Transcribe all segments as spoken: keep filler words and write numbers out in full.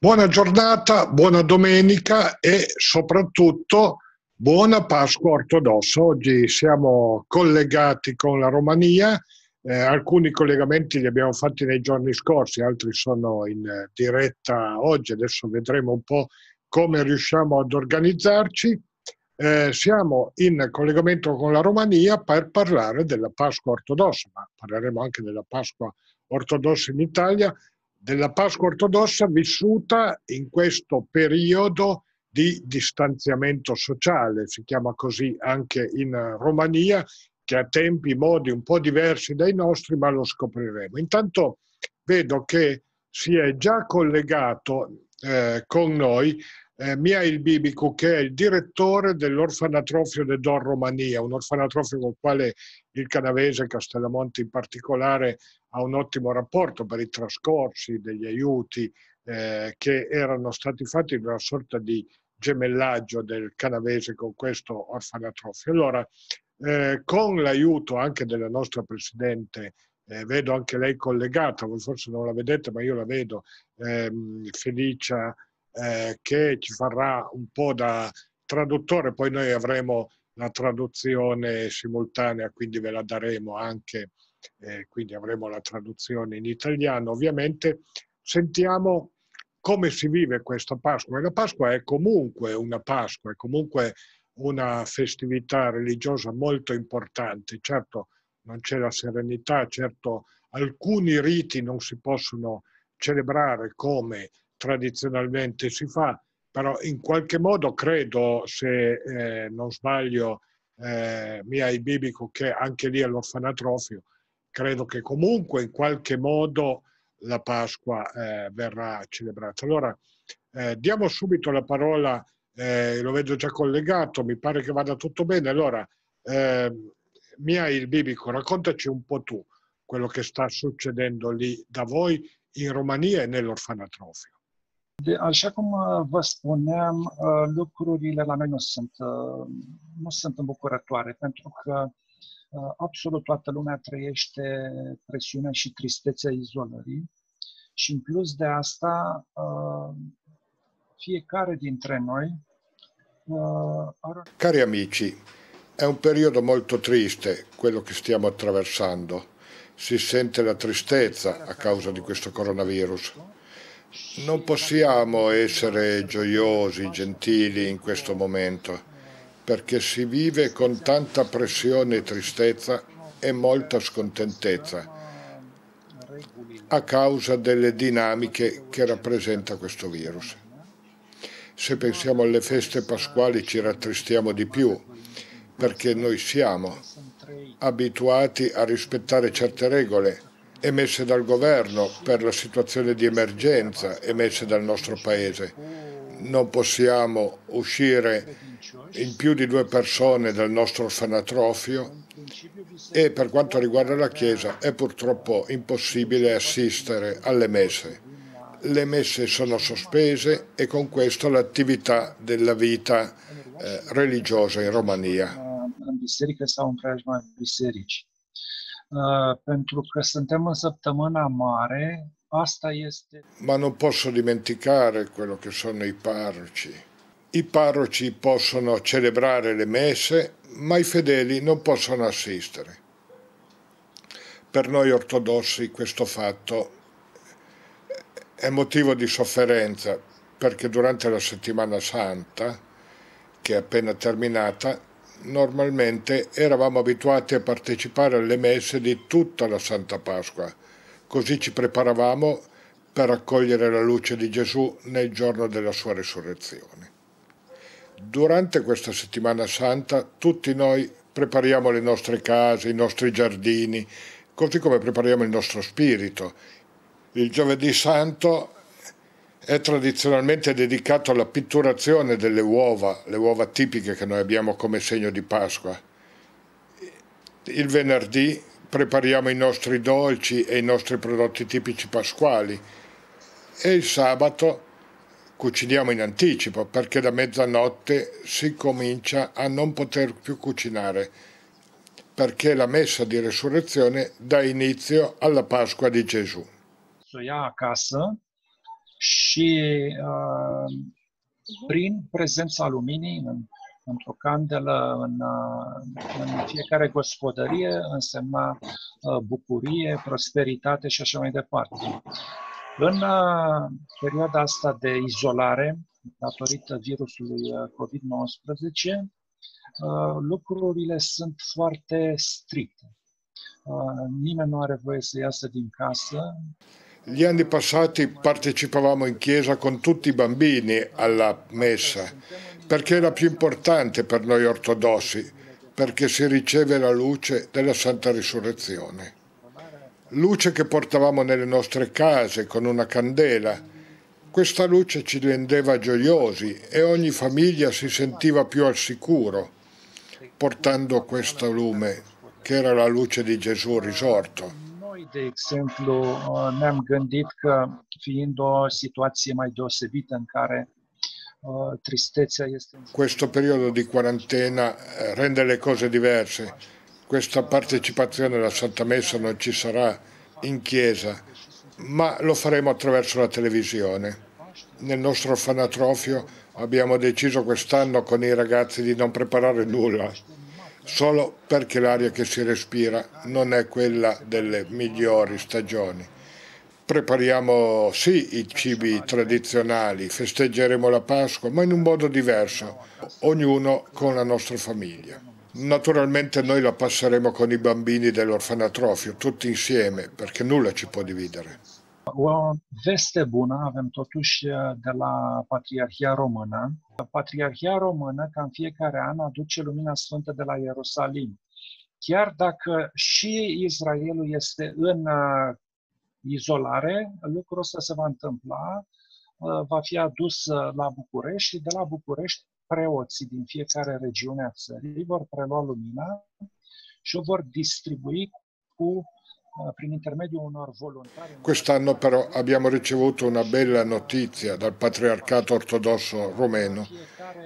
Buona giornata, buona domenica e soprattutto buona Pasqua Ortodossa. Oggi siamo collegati con la Romania, eh, alcuni collegamenti li abbiamo fatti nei giorni scorsi, altri sono in diretta oggi, adesso vedremo un po' come riusciamo ad organizzarci. Eh, siamo in collegamento con la Romania per parlare della Pasqua Ortodossa, ma parleremo anche della Pasqua Ortodossa in Italia, della Pasqua ortodossa vissuta in questo periodo di distanziamento sociale, si chiama così anche in Romania, che ha tempi, modi un po' diversi dai nostri, ma lo scopriremo. Intanto vedo che si è già collegato eh, con noi eh, Mihai Bibicu, che è il direttore dell'Orfanatrofio de Don Romania, un orfanatrofio con il quale il canavese Castellamonte in particolare ha un ottimo rapporto per i trascorsi degli aiuti eh, che erano stati fatti in una sorta di gemellaggio del canavese con questo orfanatrofio. Allora, eh, con l'aiuto anche della nostra Presidente, eh, vedo anche lei collegata, voi forse non la vedete ma io la vedo, ehm, Felicia, eh, che ci farà un po' da traduttore, poi noi avremo la traduzione simultanea, quindi ve la daremo anche. Eh, quindi avremo la traduzione in italiano. Ovviamente sentiamo come si vive questa Pasqua. E la Pasqua è comunque una Pasqua, è comunque una festività religiosa molto importante. Certo non c'è la serenità, certo alcuni riti non si possono celebrare come tradizionalmente si fa, però in qualche modo credo, se eh, non sbaglio, eh, Mihai Bibicu, che anche lì è l'orfanatrofio, credo che comunque in qualche modo la Pasqua eh, verrà celebrata. Allora, eh, diamo subito la parola, eh, lo vedo già collegato, mi pare che vada tutto bene. Allora, eh, Mihai Bibicu, raccontaci un po' tu quello che sta succedendo lì da voi in Romania e nell'orfanatrofio. Așa cum vă spuneam, lucrurile la noi nu sunt, nu sunt îmbucurătoare, pentru că absolut toată lumea trăiește presiunea și tristețea izolării și în plus de asta fiecare dintre noi are... Cari amici, è un periodo molto triste quello che stiamo attraversando. Si sente la tristezza a causa di questo coronavirus. Non possiamo essere gioiosi, gentili in questo momento, perché si vive con tanta pressione e tristezza e molta scontentezza a causa delle dinamiche che rappresenta questo virus. Se pensiamo alle feste pasquali ci rattristiamo di più, perché noi siamo abituati a rispettare certe regole emesse dal governo per la situazione di emergenza emesse dal nostro Paese. Non possiamo uscire in più di due persone dal nostro orfanatrofio e per quanto riguarda la Chiesa è purtroppo impossibile assistere alle messe. Le messe sono sospese e con questo l'attività della vita eh, religiosa in Romania. Ma non posso dimenticare quello che sono i parroci. I parroci possono celebrare le messe, ma i fedeli non possono assistere. Per noi ortodossi questo fatto è motivo di sofferenza, perché durante la settimana santa, che è appena terminata, normalmente eravamo abituati a partecipare alle messe di tutta la Santa Pasqua. Così ci preparavamo per accogliere la luce di Gesù nel giorno della sua risurrezione. Durante questa settimana santa tutti noi prepariamo le nostre case, i nostri giardini, così come prepariamo il nostro spirito. Il giovedì santo è tradizionalmente dedicato alla pitturazione delle uova, le uova tipiche che noi abbiamo come segno di Pasqua. Il venerdì prepariamo i nostri dolci e i nostri prodotti tipici pasquali e il sabato cuciniamo in anticipo, perché da mezzanotte si comincia a non poter più cucinare, perché la messa di resurrezione dà inizio alla Pasqua di Gesù. So, io a casa și uh, prin prezența luminii în, într-o candelă, în, în fiecare gospodărie, însemna uh, bucurie, prosperitate și așa mai departe. În uh, perioada asta de izolare, datorită virusului COVID nouăsprezece, uh, lucrurile sunt foarte stricte. Uh, nimeni nu are voie să iasă din casă. Gli anni passati partecipavamo in chiesa con tutti i bambini alla messa, perché era più importante per noi ortodossi, perché si riceve la luce della Santa Risurrezione. Luce che portavamo nelle nostre case con una candela. Questa luce ci rendeva gioiosi e ogni famiglia si sentiva più al sicuro, portando questo lume, che era la luce di Gesù risorto. De exemplu, ne-am gândit că, fiind o situație mai deosebită în care uh, tristețea este... Questo periodo di quarantena rende le cose diverse. Questa partecipazione alla Santa Messa non ci sarà in chiesa, ma lo faremo attraverso la televisione. Nel nostro orfanatrofio abbiamo deciso quest'anno con i ragazzi di non preparare nulla, solo perché l'aria che si respira non è quella delle migliori stagioni. Prepariamo sì i cibi tradizionali, festeggeremo la Pasqua, ma in un modo diverso, ognuno con la nostra famiglia. Naturalmente noi la passeremo con i bambini dell'orfanatrofio, tutti insieme, perché nulla ci può dividere. O veste bună avem totuși de la Patriarhia Română. Patriarhia Română, ca în fiecare an, aduce Lumina Sfântă de la Ierusalim. Chiar dacă și Israelul este în izolare, lucrul ăsta se va întâmpla, va fi adus la București și de la București preoții din fiecare regiune a țării vor prelua lumina și o vor distribui cu Quest'anno però abbiamo ricevuto una bella notizia dal Patriarcato Ortodosso Romeno.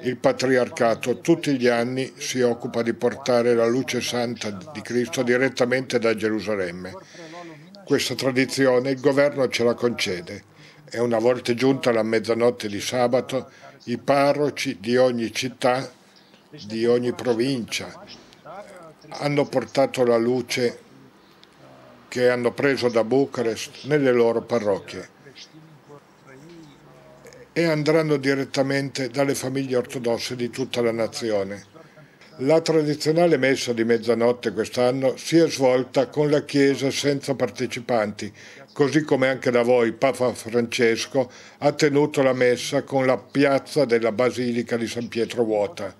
Il Patriarcato tutti gli anni si occupa di portare la luce santa di Cristo direttamente da Gerusalemme. Questa tradizione il governo ce la concede e una volta giunta la mezzanotte di sabato i parroci di ogni città, di ogni provincia hanno portato la luce che hanno preso da Bucarest nelle loro parrocchie e andranno direttamente dalle famiglie ortodosse di tutta la nazione. La tradizionale messa di mezzanotte quest'anno si è svolta con la Chiesa senza partecipanti, così come anche da voi Papa Francesco ha tenuto la messa con la piazza della Basilica di San Pietro vuota.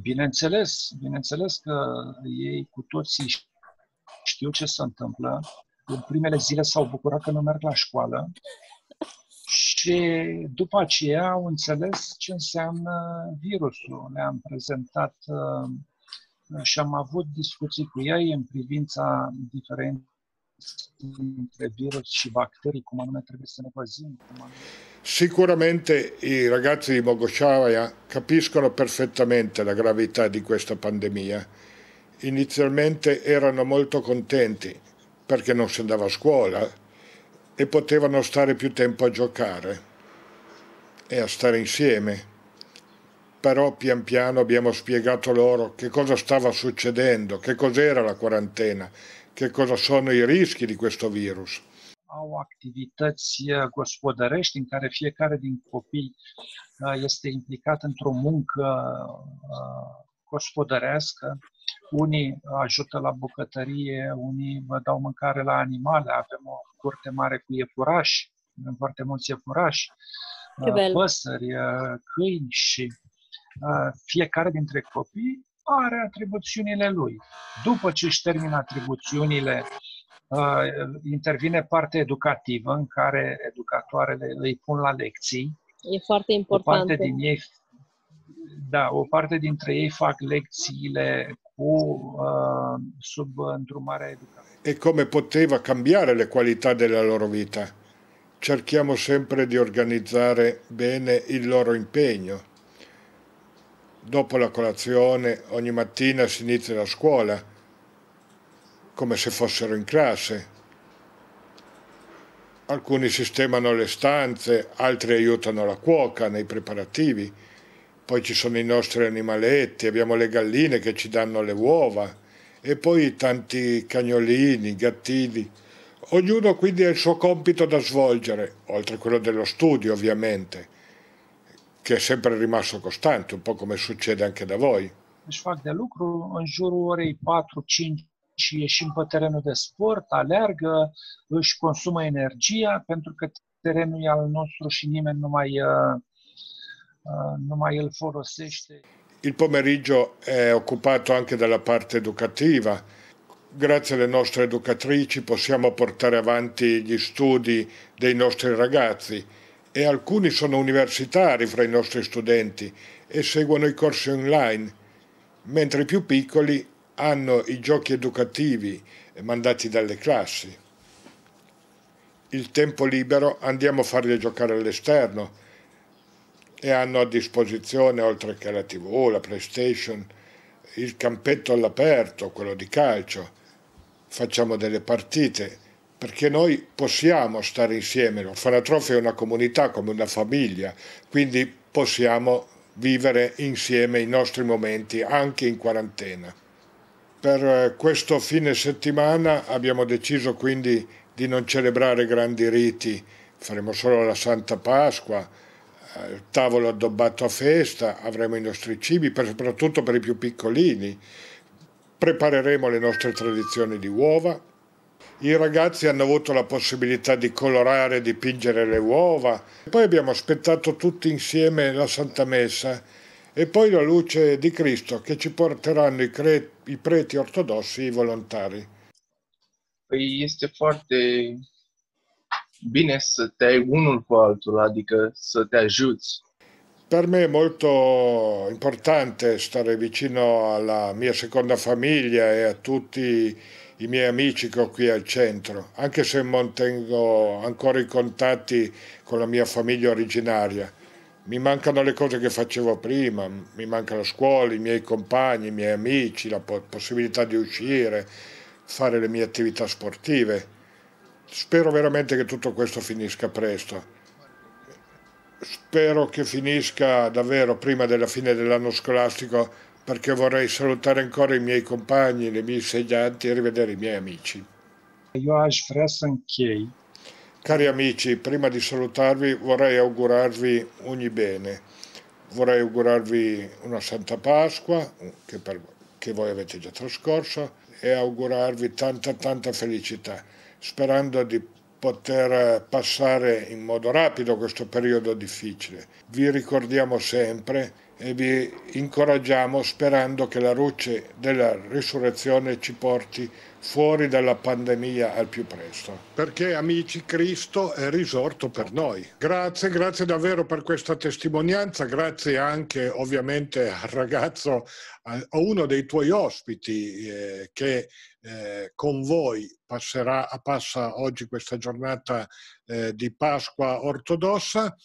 Bineînțeles, bineînțeles că ei cu toții știu ce se întâmplă. În primele zile s-au bucurat că nu merg la școală și după aceea au înțeles ce înseamnă virusul. Le-am prezentat și am avut discuții cu ei în privința diferenței între virus și bacterii, cum anume trebuie să ne păzim. Sicuramente i ragazzi di Bogociava capiscono perfettamente la gravità di questa pandemia. Inizialmente erano molto contenti perché non si andava a scuola e potevano stare più tempo a giocare e a stare insieme. Però pian piano abbiamo spiegato loro che cosa stava succedendo, che cos'era la quarantena, che cosa sono i rischi di questo virus. Au activități gospodărești în care fiecare din copii este implicat într-o muncă gospodărească. Unii ajută la bucătărie, unii dau mâncare la animale, avem o curte mare cu iepurași, avem foarte mulți iepurași, păsări, câini și fiecare dintre copii are atribuțiunile lui. După ce își termină atribuțiunile, intervine partea educativă în care educatoarele îi pun la lecții. E foarte important. O parte din ei, da, o parte dintre ei fac lecțiile o uh, sub îndrumarea educativă. E come poteva cambiare le qualità della loro vita. Cerchiamo sempre di organizzare bene il loro impegno. Dopo la colazione, ogni mattina si inizia la scuola, come se fossero in classe. alcuni sistemano le stanze, altri aiutano la cuoca nei preparativi, poi ci sono i nostri animaletti, abbiamo le galline che ci danno le uova e poi tanti cagnolini, gattini. Ognuno quindi ha il suo compito da svolgere, oltre a quello dello studio ovviamente, che è sempre rimasto costante, un po' come succede anche da voi. Își fac de lucru, în jurul orei patru cinci ieșim pe terenul de sport, alergă, își consumă energia, pentru că terenul e al nostru și nimeni nu mai, nu mai îl folosește. Il pomeriggio è occupato anche dalla parte educativa. Grazie alle nostre educatrici possiamo portare avanti gli studi dei nostri ragazzi e alcuni sono universitari fra i nostri studenti e seguono i corsi online, mentre i più piccoli hanno i giochi educativi mandati dalle classi. Il tempo libero andiamo a farli giocare all'esterno e hanno a disposizione, oltre che la tivù, la PlayStation, il campetto all'aperto, quello di calcio. Facciamo delle partite, perché noi possiamo stare insieme. L'orfanatrofio è una comunità come una famiglia, quindi possiamo vivere insieme i nostri momenti anche in quarantena. Per questo fine settimana abbiamo deciso quindi di non celebrare grandi riti, faremo solo la Santa Pasqua, il tavolo addobbato a festa, avremo i nostri cibi, per, soprattutto per i più piccolini, prepareremo le nostre tradizioni di uova. I ragazzi hanno avuto la possibilità di colorare e dipingere le uova, poi abbiamo aspettato tutti insieme la Santa Messa e poi la luce di Cristo che ci porteranno i, cre i preti ortodossi, i volontari. Este foarte bine să te ai unul cu altul, adică să te ajuți. Per me è molto importante stare vicino alla mia seconda famiglia e a tutti i miei amici che ho qui al centro, anche se mantengo ancora i contatti con la mia famiglia originaria. Mi mancano le cose che facevo prima, mi manca la scuola, i miei compagni, i miei amici, la possibilità di uscire, fare le mie attività sportive. Spero veramente che tutto questo finisca presto. Spero che finisca davvero prima della fine dell'anno scolastico, perché vorrei salutare ancora i miei compagni, le mie insegnanti e rivedere i miei amici. Io aș vrea să închei. Cari amici, prima di salutarvi vorrei augurarvi ogni bene. Vorrei augurarvi una Santa Pasqua, che, per, che voi avete già trascorso, e augurarvi tanta tanta felicità, sperando di poter passare in modo rapido questo periodo difficile. Vi ricordiamo sempre e vi incoraggiamo sperando che la luce della risurrezione ci porti fuori dalla pandemia al più presto. Perché, amici, Cristo è risorto per noi. Grazie, grazie davvero per questa testimonianza, grazie anche ovviamente al ragazzo, a uno dei tuoi ospiti eh, che Eh, con voi passerà, passa oggi questa giornata eh, di Pasqua ortodossa.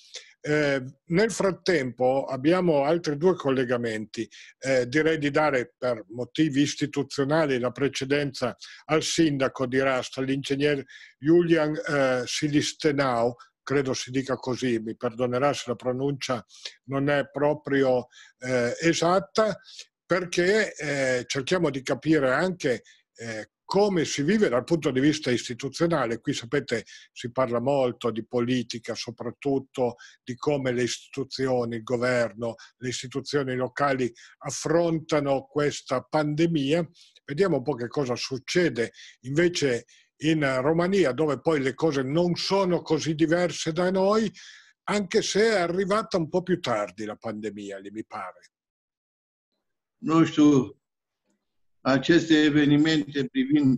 Eh, nel frattempo abbiamo altri due collegamenti. Eh, direi di dare per motivi istituzionali la precedenza al sindaco di Rast, all'ingegner Julian eh, Silistenau, credo si dica così, mi perdonerà se la pronuncia non è proprio eh, esatta, perché eh, cerchiamo di capire anche Eh, come si vive dal punto di vista istituzionale. Qui sapete si parla molto di politica, soprattutto di come le istituzioni, il governo, le istituzioni locali affrontano questa pandemia. Vediamo un po' che cosa succede invece in Romania, dove poi le cose non sono così diverse da noi, anche se è arrivata un po' più tardi la pandemia, lì mi pare. Non so. Aceste evenimente privind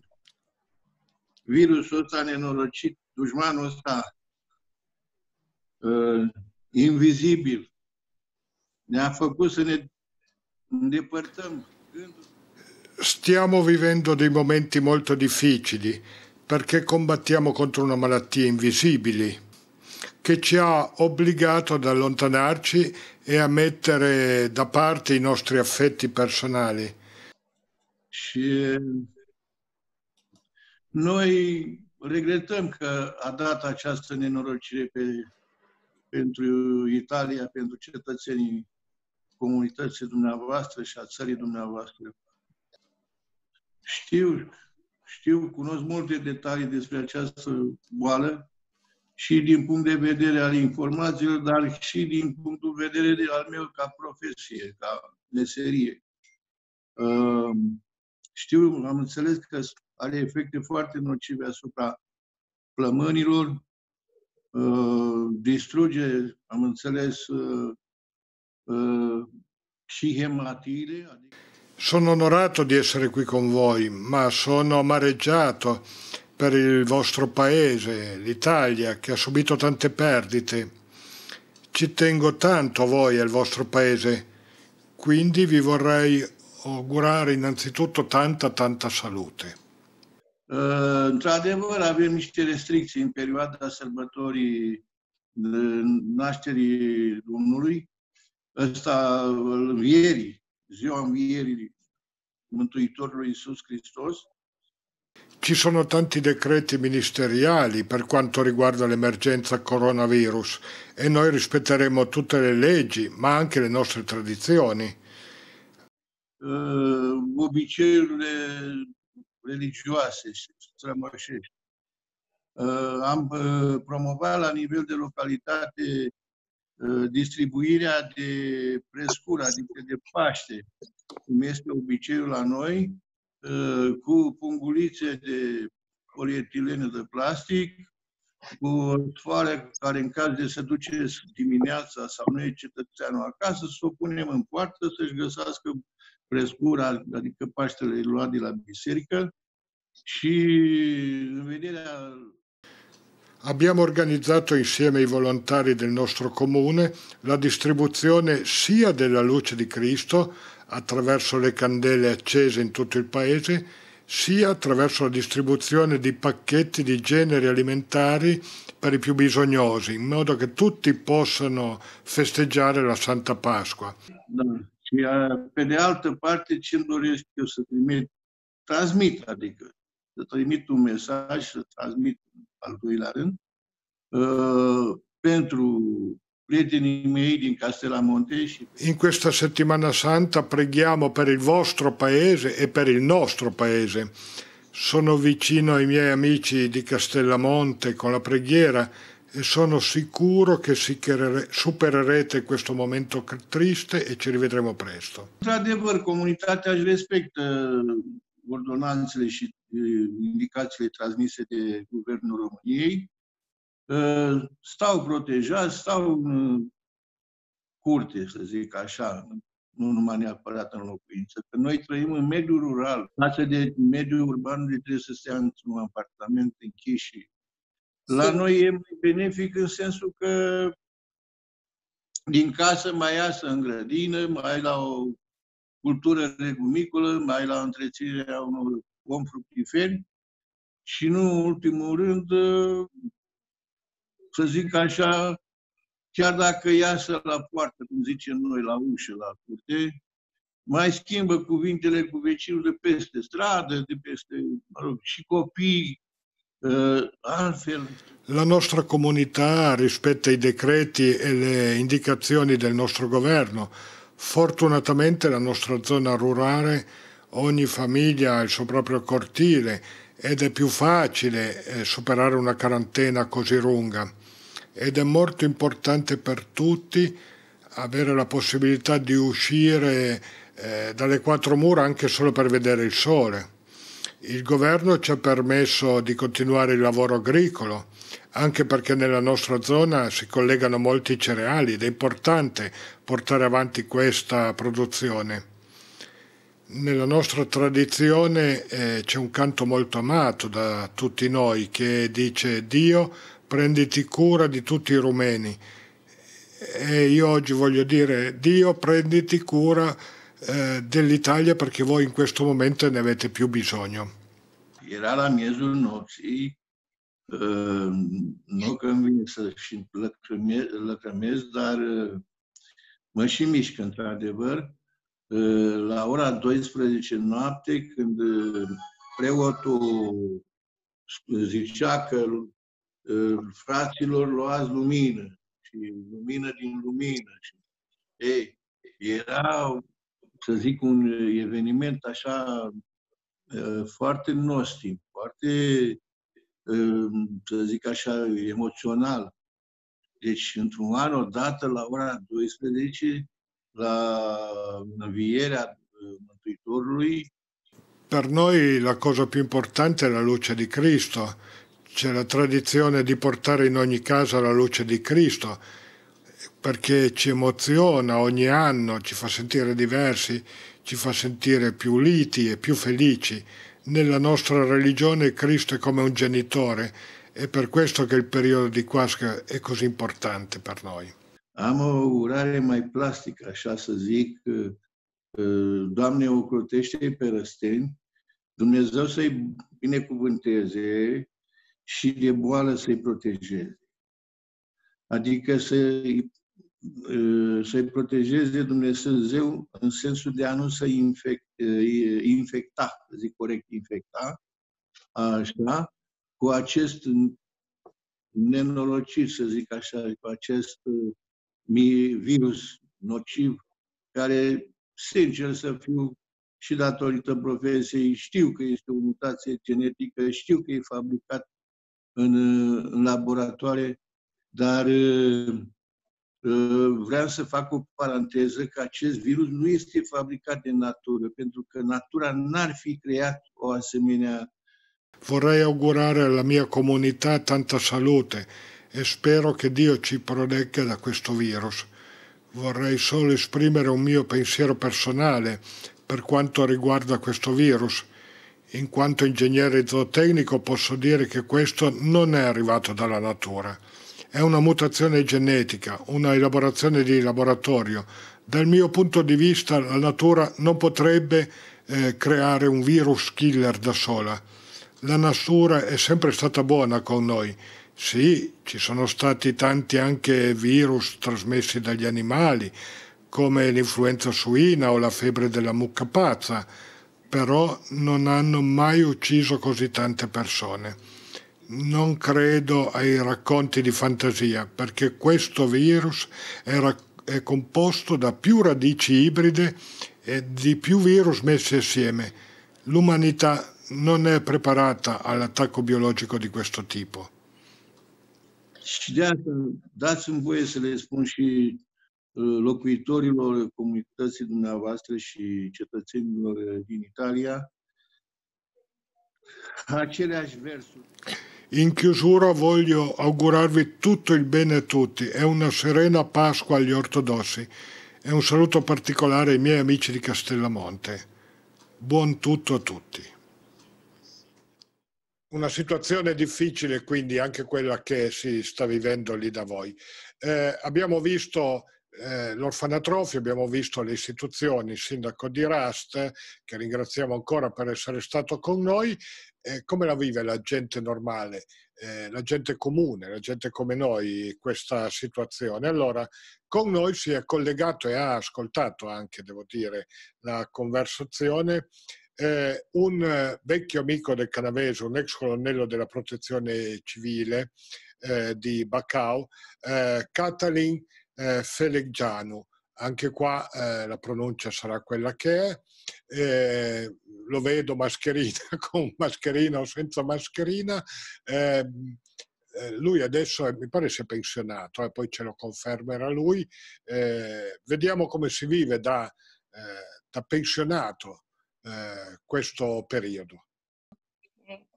virusul ăsta nenorocit, dușmanul ăsta uh, invizibil, ne-a făcut să ne îndepărtăm gândul. Stiamo vivendo dei momenti molto difficili perché combattiamo contro una malattia invisibile che ci ha obbligato ad allontanarci e a mettere da parte i nostri affetti personali. Și noi regretăm că a dat această nenorocire pe, pentru Italia, pentru cetățenii comunității dumneavoastră și a țării dumneavoastră. Știu, știu, cunosc multe detalii despre această boală și din punct de vedere al informațiilor, dar și din punctul de vedere al meu ca profesie, ca meserie. Știu, am înțeles că are efecte foarte nocive asupra plămânilor, distruge, am înțeles, și hematile. Sono onorato di essere qui con voi, ma sono amareggiato per il vostro paese, l'Italia, che ha subito tante perdite. Ci tengo tanto a voi e al vostro paese, quindi vi vorrei augurare innanzitutto tanta, tanta salute. Uh, Într-adevăr, avem niște restricții în perioada sărbătorii nașterii Domnului. Ăsta, învierii, ziua învierii Mântuitorului Iisus Hristos. Ci sono tanti decreti ministeriali per quanto riguarda l'emergenza coronavirus e noi rispetteremo tutte le leggi, ma anche le nostre tradizioni. Uh, obiceiurile religioase și strămoșești. Uh, am uh, promovat la nivel de localitate uh, distribuirea de prescuri, adică de paște, cum este obiceiul la noi, uh, cu pungulițe de polietilenă de plastic, cu o sfoară care în caz de se duce dimineața sau nu e cetățeanul acasă, să o punem în poartă să-și găsească prescura, adică paștele luat de la biserică și în vederea... Abbiamo organizzato insieme ai volontari del nostro comune la distribuzione sia della luce di Cristo attraverso le candele accese in tutto il paese, sia attraverso la distribuzione di pacchetti di generi alimentari per i più bisognosi, in modo che tutti possano festeggiare la Santa Pasqua. Da. Și pe de altă parte, ce-mi doresc eu să trimit, transmit, adică să trimit un mesaj, să transmit al doilea rând, uh, pentru prietenii mei din Castellamonte. Și... In questa settimana santa preghiamo per il vostro paese e per il nostro paese. Sono vicino ai miei amici di Castellamonte con la preghiera e sono sicuro che supererete questo momento triste e ci rivedremo presto. Într-adevăr, comunitatea își respectă ordonanțele și indicațiile transmise de Guvernul României. Stau protejați, stau în curte, să zic așa, nu numai neapărat în locuință. Că noi trăim în mediul rural, față de mediul urban, unde trebuie să stea într-un apartament închis și la noi e mai benefic în sensul că din casă mai iasă în grădină, mai la o cultură legumicolă, mai la întreținerea unor om fructiferi și nu în ultimul rând, să zic așa, chiar dacă iasă la poartă, cum zicem noi, la ușă, la curte, mai schimbă cuvintele cu vecinul de peste stradă, de peste, mă rog, și copii. La nostra comunità rispetta i decreti e le indicazioni del nostro governo. Fortunatamente la nostra zona rurale, ogni famiglia ha il suo proprio cortile ed è più facile superare una quarantena così lunga. Ed è molto importante per tutti avere la possibilità di uscire eh, dalle quattro mura anche solo per vedere il sole. Il governo ci ha permesso di continuare il lavoro agricolo, anche perché nella nostra zona si collegano molti cereali ed è importante portare avanti questa produzione. Nella nostra tradizione eh, c'è un canto molto amato da tutti noi che dice «Dio, prenditi cura di tutti i rumeni». E io oggi voglio dire «Dio, prenditi cura dell'Italia perché voi in questo momento ne avete più bisogno». Era la miezul nopții, nu că îmi vine să-și lăcrămez, dar mă și mișc, într-adevăr. La ora douăsprezece noapte, când preotul zicea că fraților luați lumină și lumină din lumină. Ei, era, să zic, un eveniment așa foarte nostim, foarte, să zic așa, emoțional. Deci, într-un an, odată, la ora douăsprezece, la învierea Mântuitorului. Per noi la cosa più importante è la luce di Cristo. C'è la tradizione di portare in ogni casa la luce di Cristo, perché ci emoziona ogni anno, ci fa sentire diversi, ci fa sentire più uniti e più felici. Nella nostra religione Cristo è come un genitore, è per questo che il periodo di Pasqua è così importante per noi. Amo urare mai plastica, așa să zic, Doamne ocrotește pe răsteni, Dumnezeu să-i binecuvânteze și de boală să-i protejeze. Adică să-i să-i protejeze Dumnezeu în sensul de a nu să-i infecte, infecta, zic corect, infecta, așa, cu acest nenorocit, să zic așa, cu acest virus nociv, care, sincer să fiu, și datorită profesiei, știu că este o mutație genetică, știu că e fabricat în, în laboratoare, dar vreau să fac o paranteză că acest virus nu este fabricat de natură, pentru că natura n-ar fi creat o asemenea. Vorrei augurare alla mia comunità tanta salute e spero che Dio ci protegga da questo virus. Vorrei solo esprimere un mio pensiero personale per quanto riguarda questo virus. In quanto ingegnere zootecnico posso dire che questo non è arrivato dalla natura. È una mutazione genetica, una elaborazione di laboratorio. Dal mio punto di vista la natura non potrebbe eh, creare un virus killer da sola. La natura è sempre stata buona con noi. Sì, ci sono stati tanti anche virus trasmessi dagli animali, come l'influenza suina o la febbre della mucca pazza, però non hanno mai ucciso così tante persone. Non credo ai racconti di fantasia, perché questo virus è, è composto da più radici ibride e di più virus messi assieme. L'umanità non è preparata all'attacco biologico di questo tipo. Și de asta, dați-mi voie să le spun și locuitorilor comunității dumneavoastră și cetățenilor din Italia aceleași versuri. In chiusura voglio augurarvi tutto il bene a tutti e una serena Pasqua agli ortodossi e un saluto particolare ai miei amici di Castellamonte. Buon tutto a tutti. Una situazione difficile, quindi, anche quella che si sta vivendo lì da voi. Eh, abbiamo visto eh, l'orfanatrofio, abbiamo visto le istituzioni, il sindaco di Rast, che ringraziamo ancora per essere stato con noi. Eh, come la vive la gente normale, eh, la gente comune, la gente come noi, questa situazione? Allora, con noi si è collegato e ha ascoltato anche, devo dire, la conversazione. Eh, un vecchio amico del Canavese, un ex colonnello della protezione civile eh, di Bacau, eh, Catalin eh, Feleggianu, anche qua eh, la pronuncia sarà quella che è, eh, lo vedo mascherina, con mascherina o senza mascherina, eh, lui adesso mi pare si è pensionato, eh, poi ce lo confermerà lui, eh, vediamo come si vive da, eh, da pensionato questo periodo.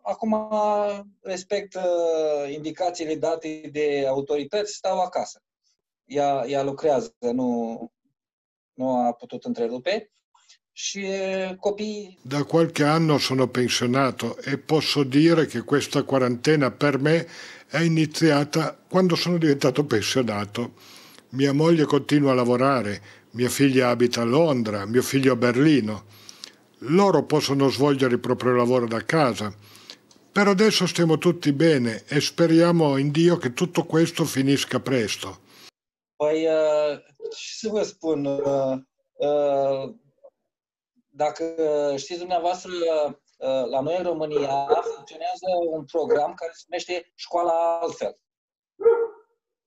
Acum respect indicațiile date de autorități, stau acasă. Ea, ea lucrează, nu, nu a putut întrerupe și copiii... Da qualche anno sono pensionato e posso dire che questa quarantena per me è iniziata quando sono diventato pensionato. Mia moglie continua a lavorare, mia figlia abita a Londra, mio figlio a Berlino. Loro possono svolgere il proprio lavoro da casa. Per adesso stiamo tutti bene e speriamo in Dio che tutto questo finisca presto. Păi, ce să vă spun, dacă știți dumneavoastră, la noi în România funcționează un program care se numește Școala Altfel.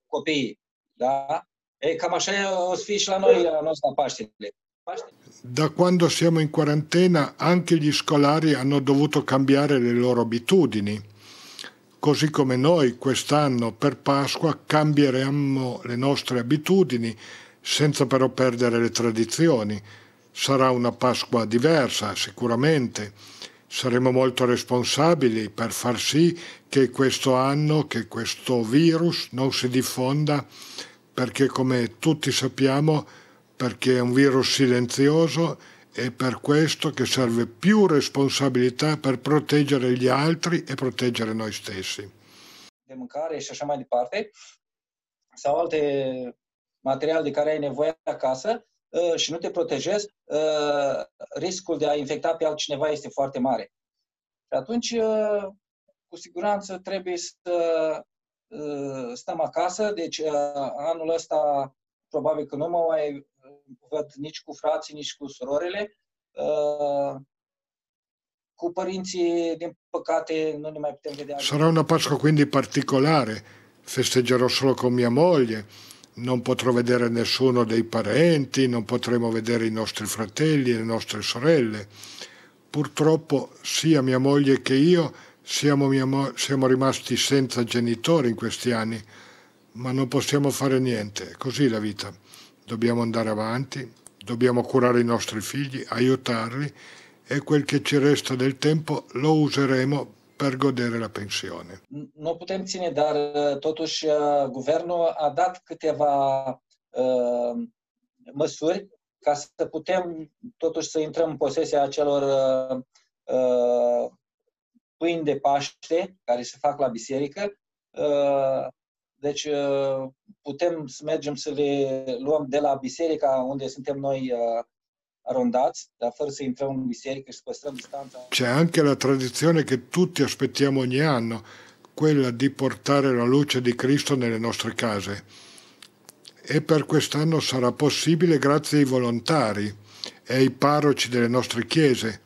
Copiii, da? E cam așa o să fie și la noi la nostra Paștele. Paștele. Da quando siamo in quarantena anche gli scolari hanno dovuto cambiare le loro abitudini. Così come noi quest'anno per Pasqua cambieremo le nostre abitudini senza però perdere le tradizioni. Sarà una Pasqua diversa, sicuramente. Saremo molto responsabili per far sì che questo anno, che questo virus non si diffonda, perché come tutti sappiamo, perché è un virus silenzioso, è per questo che serve più responsabilità per proteggere gli altri e proteggere noi stessi. De mâncare și așa mai departe, sau alte materiale de care ai nevoie acasă, și nu te protejezi, riscul de a infecta pe altcineva este foarte mare. Și atunci, cu siguranță, trebuie să stăm acasă. Deci, anul ăsta, probabil că nu mă mai văd nici cu frații, nici cu surorile. Cu părinții, din păcate, nu ne mai putem vedea. Sarà una Pasqua quindi particolare. Festeggerò solo con mia moglie. Non potrò vedere nessuno dei parenti, non potremo vedere i nostri fratelli e le nostre sorelle. Purtroppo sia mia moglie che io siamo, mia mo- siamo rimasti senza genitori in questi anni, ma non possiamo fare niente, è così la vita. Dobbiamo andare avanti, dobbiamo curare i nostri figli, aiutarli e quel che ci resta del tempo lo useremo per godere la pensione. Nu putem ține, dar totuși guvernul a dat câteva uh, măsuri ca să putem totuși să intrăm în posesia acelor uh, pâini de Paște care se fac la biserică. Uh, deci uh, putem să mergem să le luăm de la biserica unde suntem noi uh, arrondați, da, fără să intrăm în biserică și să păstrăm distanța. C'è anche la tradizione che tutti aspettiamo ogni anno, quella di portare la luce di Cristo nelle nostre case. E per quest'anno sarà possibile grazie ai volontari e ai parroci delle nostre chiese.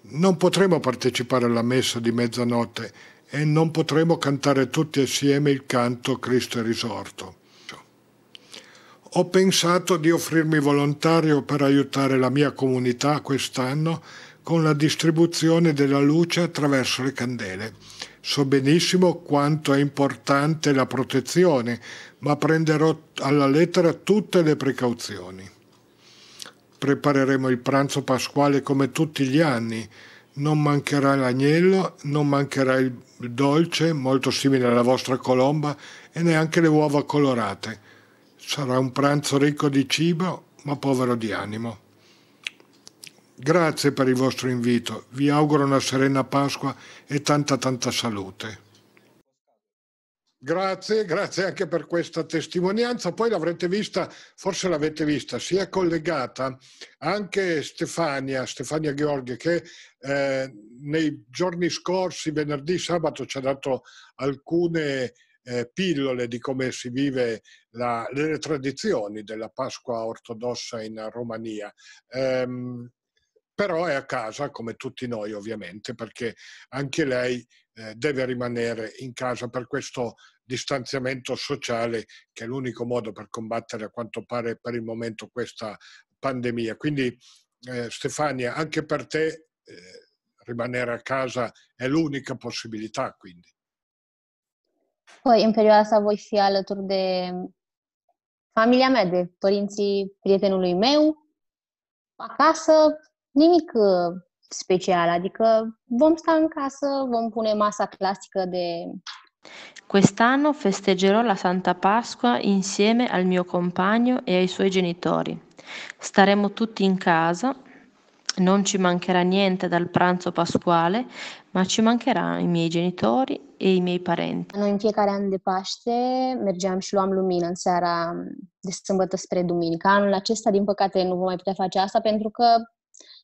Non potremo partecipare alla messa di mezzanotte e non potremo cantare tutti assieme il canto Cristo è risorto. Ho pensato di offrirmi volontario per aiutare la mia comunità quest'anno con la distribuzione della luce attraverso le candele. So benissimo quanto è importante la protezione, ma prenderò alla lettera tutte le precauzioni. Prepareremo il pranzo pasquale come tutti gli anni. Non mancherà l'agnello, non mancherà il dolce, molto simile alla vostra colomba, e neanche le uova colorate. Sarà un pranzo ricco di cibo, ma povero di animo. Grazie per il vostro invito. Vi auguro una serena Pasqua e tanta tanta salute. Grazie, grazie anche per questa testimonianza. Poi l'avrete vista, forse l'avete vista, si è collegata anche Stefania, Stefania Gheorghe, che eh, nei giorni scorsi, venerdì, sabato, ci ha dato alcune Eh, pillole di come si vive la, le tradizioni della Pasqua ortodossa in Romania. Ehm, però è a casa, come tutti noi ovviamente, perché anche lei eh, deve rimanere in casa per questo distanziamento sociale, che è l'unico modo per combattere a quanto pare per il momento questa pandemia. Quindi eh, Stefania, anche per te eh, rimanere a casa è l'unica possibilità, quindi. Poi, în perioada asta, voi fi alături de familia mea, de părinții prietenului meu, acasă, nimic special, adică vom sta în casă, vom pune masa clasică de... Quest'anno festeggerò la Santa Pasqua insieme al mio compagno e ai suoi genitori. Staremo tutti in casa, non ci mancherà niente dal pranzo pasquale, ma ci mancheranno i miei genitori e i miei parenti. Noi în fiecare an de Paște mergeam și luam lumină în seara de sâmbătă spre duminică. Anul acesta, din păcate, nu vom mai putea face asta pentru că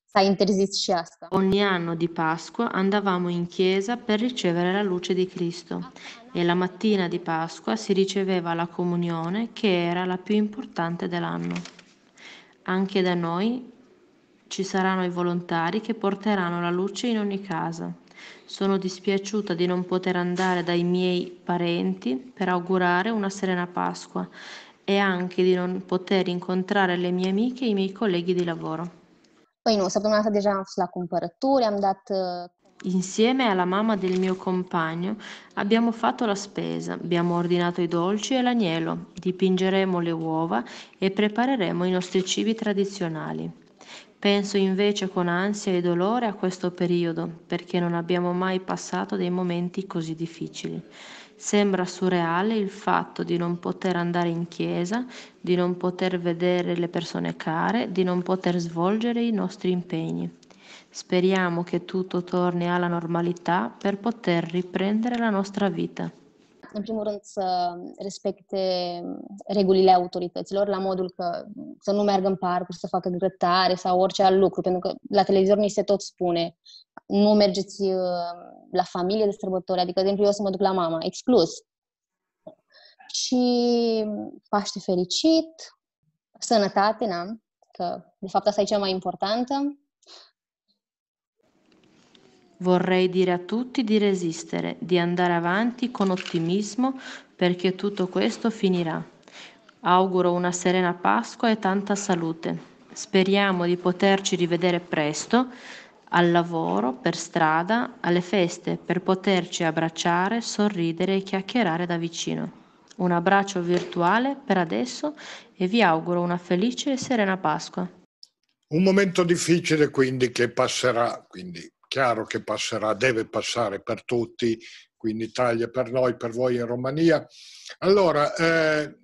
s-a interzis și asta. Ogni anno di Pasqua andavamo in chiesa per ricevere la luce di Cristo e la mattina di Pasqua si riceveva la comunione che era la più importante dell'anno. Anche da noi Ci saranno i volontari che porteranno la luce in ogni casa. Sono dispiaciuta di non poter andare dai miei parenti per augurare una serena Pasqua e anche di non poter incontrare le mie amiche e i miei colleghi di lavoro. Păi nu, săptămâna asta deja am fost la cumpărături, am dat... Insieme alla mamma del mio compagno abbiamo fatto la spesa, abbiamo ordinato i dolci e l'agnello, dipingeremo le uova e prepareremo i nostri cibi tradizionali. Penso invece con ansia e dolore a questo periodo, perché non abbiamo mai passato dei momenti così difficili. Sembra surreale il fatto di non poter andare in chiesa, di non poter vedere le persone care, di non poter svolgere i nostri impegni. Speriamo che tutto torni alla normalità per poter riprendere la nostra vita. În primul rând să respecte regulile autorităților la modul că să nu meargă în parcuri, să facă grătare sau orice alt lucru, pentru că la televizor ni se tot spune nu mergeți la familie de sărbători, adică de exemplu eu să mă duc la mama, exclus. Și Paște fericit, sănătate, na, că de fapt asta e cea mai importantă. Vorrei dire a tutti di resistere, di andare avanti con ottimismo perché tutto questo finirà. Auguro una serena Pasqua e tanta salute. Speriamo di poterci rivedere presto, al lavoro, per strada, alle feste, per poterci abbracciare, sorridere e chiacchierare da vicino. Un abbraccio virtuale per adesso e vi auguro una felice e serena Pasqua. Un momento difficile quindi che passerà, quindi. Chiaro che passerà, deve passare per tutti, qui in Italia, per noi, per voi in Romania. Allora, eh,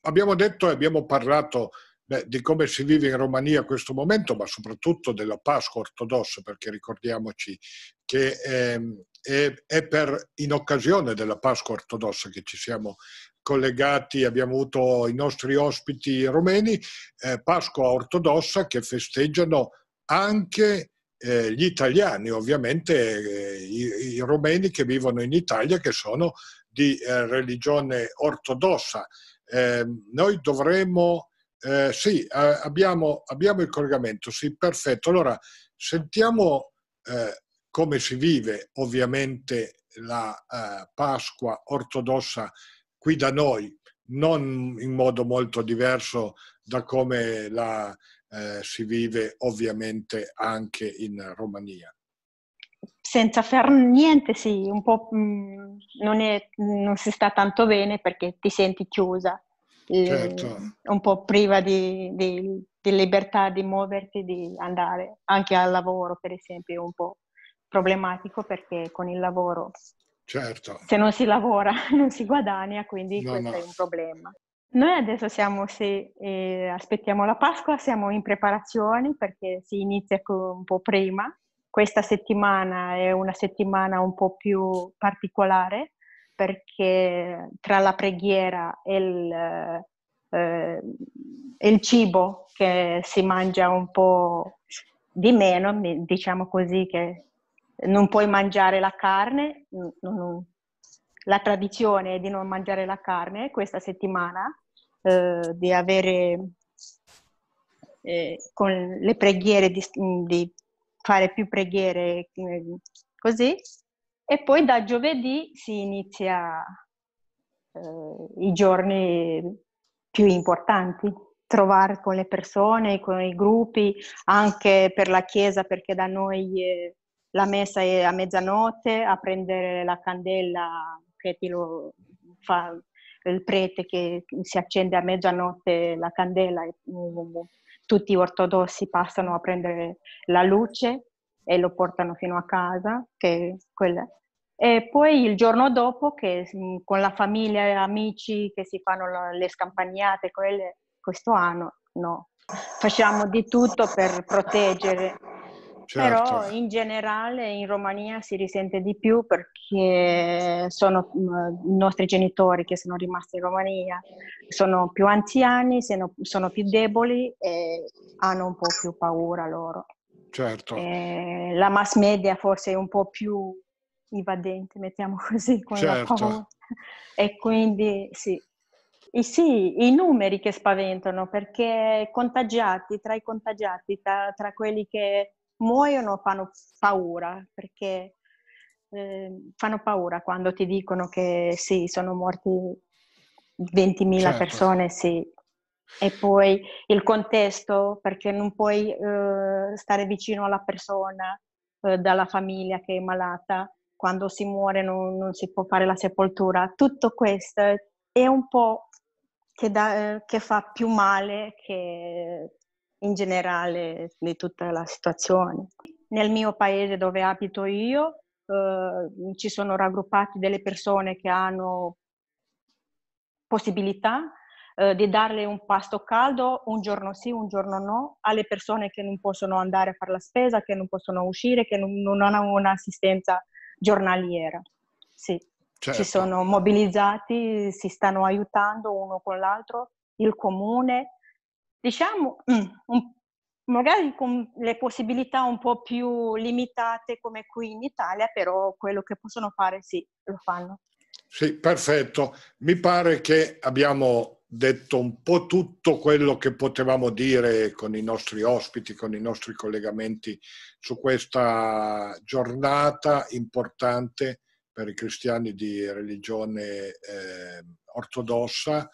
abbiamo detto e abbiamo parlato beh, di come si vive in Romania questo momento, ma soprattutto della Pasqua ortodossa, perché ricordiamoci che eh, è, è per, in occasione della Pasqua ortodossa che ci siamo collegati, abbiamo avuto i nostri ospiti romeni, eh, Pasqua ortodossa che festeggiano anche Eh, gli italiani, ovviamente eh, i, i romeni che vivono in Italia, che sono di eh, religione ortodossa. Eh, noi dovremmo... Eh, sì, eh, abbiamo, abbiamo il collegamento, sì, perfetto. Allora, sentiamo eh, come si vive ovviamente la eh, Pasqua ortodossa qui da noi, non in modo molto diverso da come la... Eh, si vive ovviamente anche in Romania. Senza far niente, sì, un po' mh, non, è, non si sta tanto bene perché ti senti chiusa, eh, certo. Un po' priva di, di, di libertà di muoverti, di andare anche al lavoro, per esempio, è un po' problematico perché con il lavoro, certo. Se non si lavora non si guadagna, quindi no, questo no. È un problema. Noi adesso siamo, se eh, aspettiamo la Pasqua, siamo in preparazione perché si inizia un po' prima. Questa settimana è una settimana un po' più particolare perché tra la preghiera e il, eh, il cibo che si mangia un po' di meno, diciamo così, che non puoi mangiare la carne, non, la tradizione è di non mangiare la carne questa settimana, eh, di avere eh, con le preghiere, di, di fare più preghiere eh, così, e poi da giovedì si inizia eh, i giorni più importanti, trovare con le persone, con i gruppi, anche per la chiesa, perché da noi eh, la messa è a mezzanotte, a prendere la candela che ti lo fa il prete, che si accende a mezzanotte la candela e tutti gli ortodossi passano a prendere la luce e lo portano fino a casa, che quella. E poi il giorno dopo che con la famiglia e amici che si fanno le scampagnate, quelle, questo anno no, facciamo di tutto per proteggere. Certo. Però in generale in Romania si risente di più perché sono i nostri genitori che sono rimasti in Romania, sono più anziani, sono più deboli e hanno un po' più paura loro. Certo. Eh, la mass media forse è un po' più invadente, mettiamo così, con certo. La paura. E quindi sì. I sì, i numeri che spaventano, perché contagiati, tra i contagiati, tra, tra quelli che muoiono fanno paura, perché eh, fanno paura quando ti dicono che sì, sono morti ventimila certo. persone, sì. E poi il contesto, perché non puoi eh, stare vicino alla persona, eh, dalla famiglia che è malata, quando si muore non, non si può fare la sepoltura. Tutto questo è un po' che, da, che fa più male che in generale di tutta la situazione. Nel mio paese dove abito io eh, ci sono raggruppati delle persone che hanno possibilità eh, di darle un pasto caldo un giorno sì, un giorno no, alle persone che non possono andare a fare la spesa, che non possono uscire, che non, non hanno un'assistenza giornaliera. Sì. Certo. Ci sono mobilizzati, si stanno aiutando uno con l'altro, il comune, diciamo, un, magari con le possibilità un po' più limitate come qui in Italia, però quello che possono fare sì, lo fanno. Sì, perfetto. Mi pare che abbiamo detto un po' tutto quello che potevamo dire con i nostri ospiti, con i nostri collegamenti su questa giornata importante per i cristiani di religione eh, ortodossa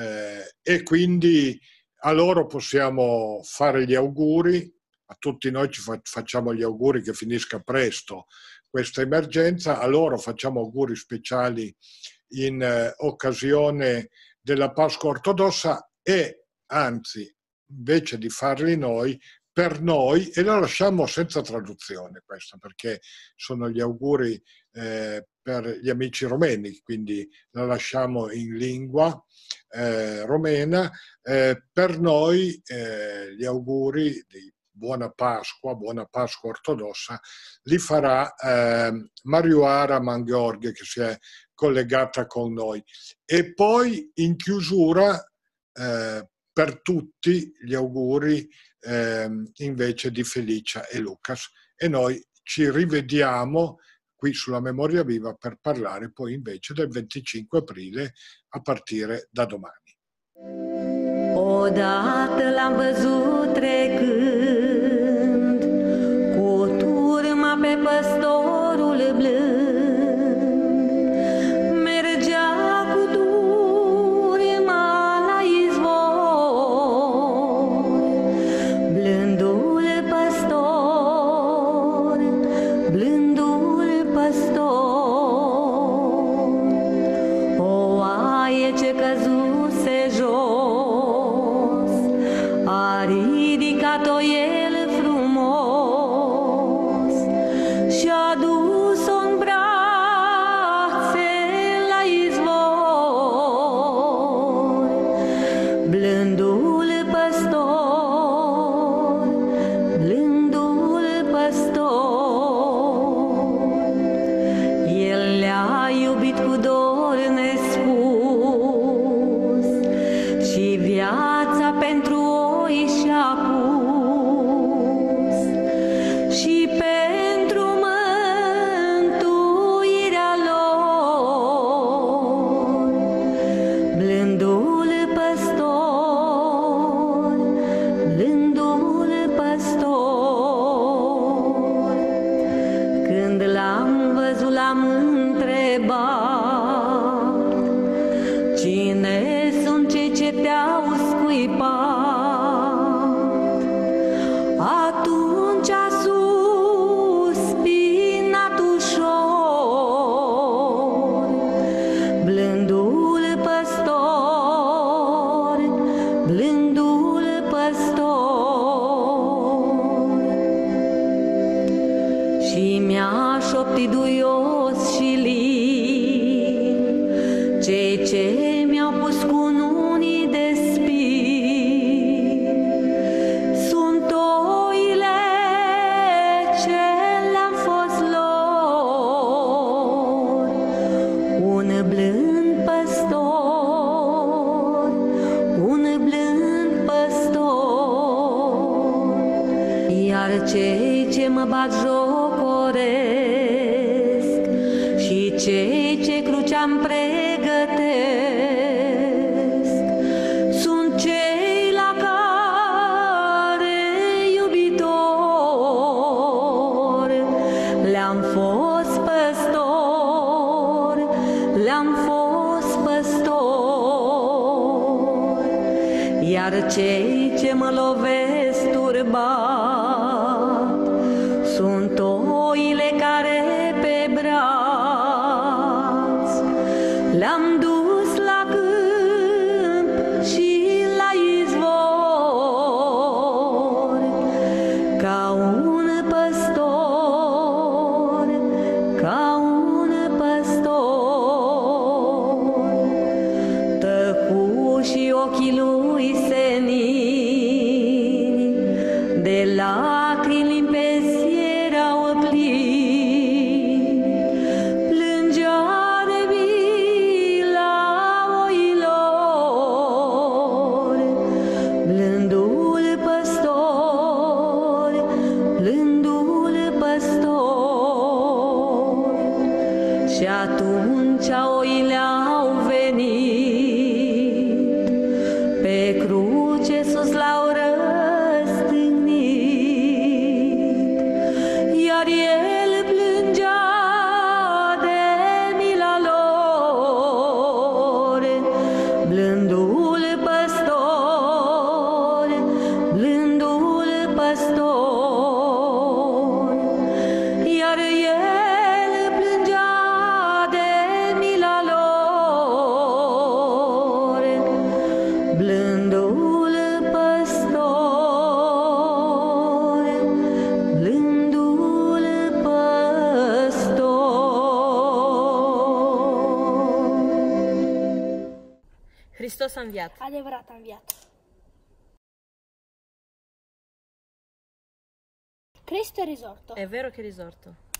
eh, e quindi a loro possiamo fare gli auguri, a tutti noi ci fa- facciamo gli auguri che finisca presto questa emergenza, a loro facciamo auguri speciali in eh, occasione della Pasqua ortodossa e anzi, invece di farli noi, per noi, e la lasciamo senza traduzione questa, perché sono gli auguri eh, per gli amici romeni, quindi la lasciamo in lingua eh, romena. Eh, per noi eh, gli auguri di Buona Pasqua, Buona Pasqua ortodossa, li farà eh, Marioara Mangheorghe, che si è collegata con noi. E poi in chiusura, eh, per tutti gli auguri ehm, invece di Felicia e Lucas, e noi ci rivediamo qui sulla Memoria Viva per parlare poi invece del venticinque aprile a partire da domani. Odată l-am văzut trecând cu turma pe păstorul blând. Cei ce cruceam pregătesc frumos păstor, iar cei ce mă lovesc turbat sunt oile care pe braț le-am dus la câmp și la izvor, ca un păstor, ca un păstor. Tăcu și ochii lui senini de lacrimi limpezi erau plini, plângea de bila oilor, blândul păstor, blândul păstor. Și atunci oile au venit, pe cruce sus l-au răstignit, iar el plângea de mila lor, blândul păstor, blândul păstor. Iar el plângea de mila lor, blândul păstor, blândul păstor. Hristos a înviat. Adevărat, am viat. Cristo è risorto. È vero che è risorto.